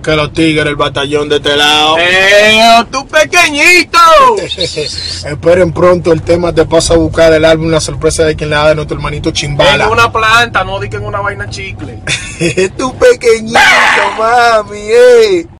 Que los tigres, el batallón de este lado. ¡Tú pequeñito! Esperen pronto, el tema Te Paso a Buscar, el álbum, la sorpresa de quien le da de nuestro hermanito Chimbala. En una planta, no digan una vaina chicle. ¡Tú pequeñito, mami!